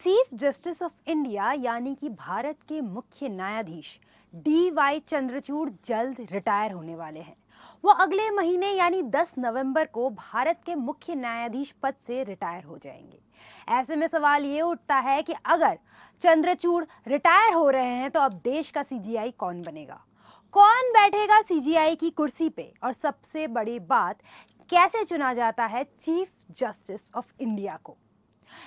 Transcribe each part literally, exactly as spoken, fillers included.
Chief justice of India यानी कि भारत के मुख्य न्यायाधीश डी वाई चंद्रचूड़ जल्द रिटायर होने वाले हैं। वो अगले महीने यानी दस नवंबर को भारत के मुख्य न्यायाधीश पद से रिटायर हो जाएंगे। ऐसे में सवाल ये उठता है कि अगर चंद्रचूड़ रिटायर हो रहे हैं तो अब देश का सीजीआई कौन बनेगा, कौन बैठेगा सीजीआई की कुर्सी पे, और सबसे बड़ी बात कैसे चुना जाता है चीफ जस्टिस ऑफ इंडिया को।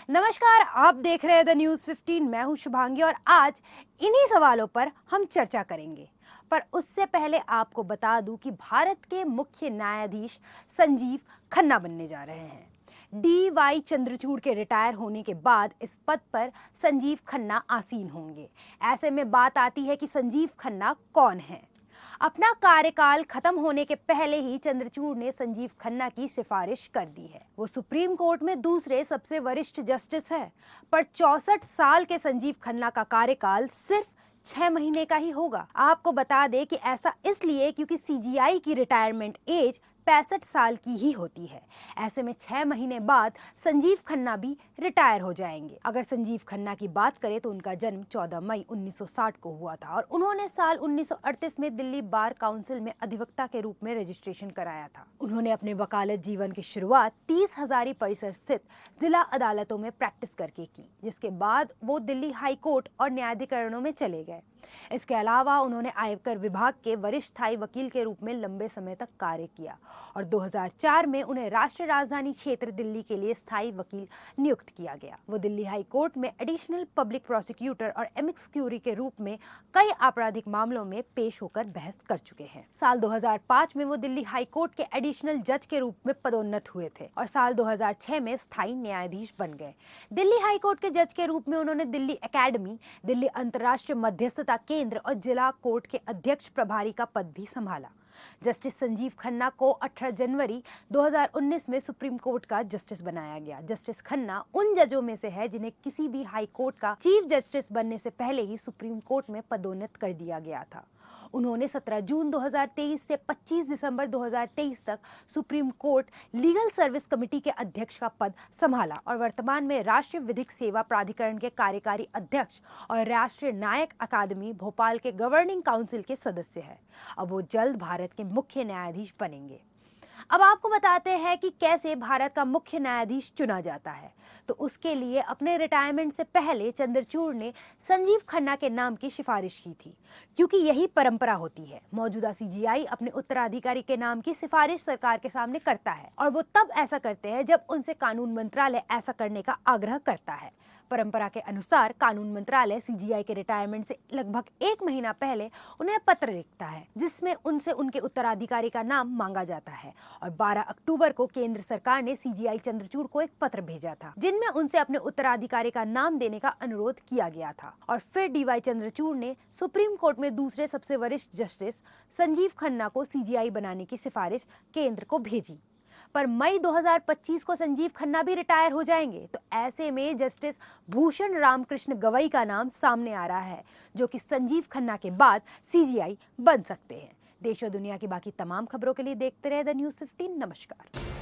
नमस्कार, आप देख रहे हैं द न्यूज़ फिफ्टीन। मैं हूं शुभांगी और आज इन्हीं सवालों पर हम चर्चा करेंगे। पर उससे पहले आपको बता दूं कि भारत के मुख्य न्यायाधीश संजीव खन्ना बनने जा रहे हैं। डी वाई चंद्रचूड़ के रिटायर होने के बाद इस पद पर संजीव खन्ना आसीन होंगे। ऐसे में बात आती है कि संजीव खन्ना कौन है। अपना कार्यकाल खत्म होने के पहले ही चंद्रचूड़ ने संजीव खन्ना की सिफारिश कर दी है। वो सुप्रीम कोर्ट में दूसरे सबसे वरिष्ठ जस्टिस है, पर चौसठ साल के संजीव खन्ना का कार्यकाल सिर्फ छह महीने का ही होगा। आपको बता दें कि ऐसा इसलिए क्योंकि सीजीआई की रिटायरमेंट एज पैंसठ साल की ही होती है। ऐसे में छह महीने बाद संजीव खन्ना भी रिटायर हो जाएंगे। अगर संजीव खन्ना की बात करें तो उनका जन्म चौदह मई उन्नीस सौ साठ को हुआ था और उन्होंने साल उन्नीस सौ अड़तीस में दिल्ली बार काउंसिल में अधिवक्ता के रूप में रजिस्ट्रेशन कराया था। उन्होंने अपने वकालत जीवन की शुरुआत तीस हजारी परिसर स्थित जिला अदालतों में प्रैक्टिस करके की, जिसके बाद वो दिल्ली हाई कोर्ट और न्यायाधिकरणों में चले गए। इसके अलावा उन्होंने आयकर विभाग के वरिष्ठ स्थायी वकील के रूप में लंबे समय तक कार्य किया और दो हज़ार चार में उन्हें राष्ट्रीय राजधानी क्षेत्र दिल्ली के लिए स्थायी वकील नियुक्त किया गया। वो दिल्ली हाई कोर्ट में एडिशनल पब्लिक प्रोसिक्यूटर और एमिक्स क्यूरी के रूप में कई आपराधिक मामलों में पेश होकर बहस कर चुके हैं। साल दो हज़ार पाँच में वो दिल्ली हाई कोर्ट के एडिशनल जज के रूप में पदोन्नत हुए थे और साल दो हज़ार छह में स्थायी न्यायाधीश बन गए। दिल्ली हाई कोर्ट के जज के रूप में उन्होंने दिल्ली अकेडमी, दिल्ली अंतर्राष्ट्रीय मध्यस्थता केंद्र और जिला कोर्ट के अध्यक्ष प्रभारी का पद भी संभाला। जस्टिस संजीव खन्ना को अठारह जनवरी दो हज़ार उन्नीस में सुप्रीम कोर्ट का जस्टिस बनाया गया। जस्टिस खन्ना उन जजों में से है जिन्हें किसी भी हाई कोर्ट का चीफ जस्टिस बनने से पहले ही सुप्रीम कोर्ट में पदोन्नत कर दिया गया था। उन्होंने सत्रह जून दो हज़ार तेईस से पच्चीस दिसंबर दो हज़ार तेईस तक supreme court legal service committee के अध्यक्ष का पद संभाला और वर्तमान में राष्ट्रीय विधिक सेवा प्राधिकरण के कार्यकारी अध्यक्ष और राष्ट्रीय न्यायिक अकादमी भोपाल के गवर्निंग काउंसिल के सदस्य हैं। अब वो जल्द भारत के मुख्य न्यायाधीश बनेंगे। अब आपको बताते हैं कि कैसे भारत का मुख्य न्यायाधीश चुना जाता है। तो उसके लिए अपने रिटायरमेंट से पहले चंद्रचूड़ ने संजीव खन्ना के नाम की सिफारिश की थी, क्योंकि यही परंपरा होती है। मौजूदा सीजीआई अपने उत्तराधिकारी के नाम की सिफारिश सरकार के सामने करता है और वो तब ऐसा करते हैं जब उनसे कानून मंत्रालय ऐसा करने का आग्रह करता है। परंपरा के अनुसार कानून मंत्रालय सीजीआई के रिटायरमेंट से लगभग एक महीना पहले उन्हें पत्र लिखता है, जिसमें उनसे उनके उत्तराधिकारी का नाम मांगा जाता है और बारह अक्टूबर को केंद्र सरकार ने सीजीआई चंद्रचूड़ को एक पत्र भेजा था, जिनमें उनसे अपने उत्तराधिकारी का नाम देने का अनुरोध किया गया था। और फिर डीवाई चंद्रचूड़ ने सुप्रीम कोर्ट में दूसरे सबसे वरिष्ठ जस्टिस संजीव खन्ना को सीजीआई बनाने की सिफारिश केंद्र को भेजी। पर मई दो हज़ार पच्चीस को संजीव खन्ना भी रिटायर हो जाएंगे, तो ऐसे में जस्टिस भूषण रामकृष्ण गवई का नाम सामने आ रहा है, जो कि संजीव खन्ना के बाद सीजीआई बन सकते हैं। देश और दुनिया की बाकी तमाम खबरों के लिए देखते रहे द न्यूज़ फिफ्टीन। नमस्कार।